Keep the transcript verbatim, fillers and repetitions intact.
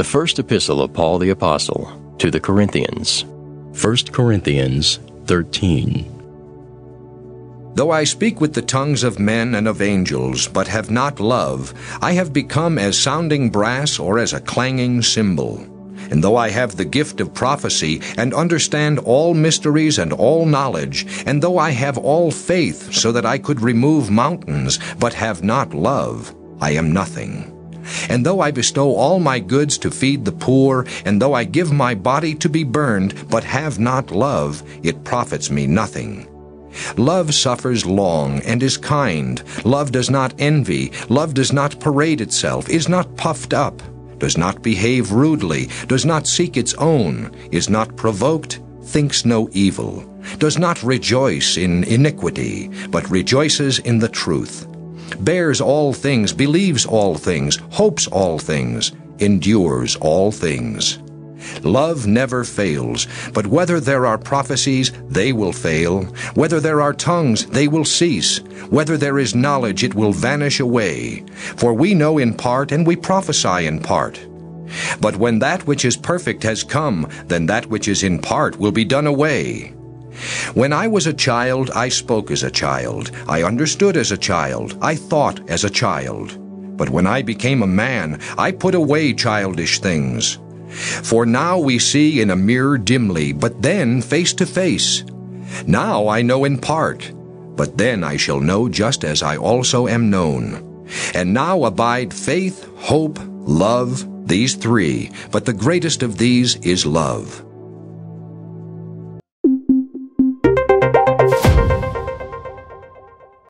The First Epistle of Paul the Apostle to the Corinthians. First Corinthians thirteen. Though I speak with the tongues of men and of angels, but have not love, I have become as sounding brass or as a clanging cymbal. And though I have the gift of prophecy, and understand all mysteries and all knowledge, and though I have all faith so that I could remove mountains, but have not love, I am nothing. And though I bestow all my goods to feed the poor, and though I give my body to be burned, but have not love, it profits me nothing. Love suffers long and is kind. Love does not envy. Love does not parade itself, is not puffed up, does not behave rudely, does not seek its own, is not provoked, thinks no evil, does not rejoice in iniquity, but rejoices in the truth. Bears all things, believes all things, hopes all things, endures all things. Love never fails, but whether there are prophecies, they will fail. Whether there are tongues, they will cease. Whether there is knowledge, it will vanish away. For we know in part, and we prophesy in part. But when that which is perfect has come, then that which is in part will be done away. When I was a child, I spoke as a child, I understood as a child, I thought as a child. But when I became a man, I put away childish things. For now we see in a mirror dimly, but then face to face. Now I know in part, but then I shall know just as I also am known. And now abide faith, hope, love, these three, but the greatest of these is love.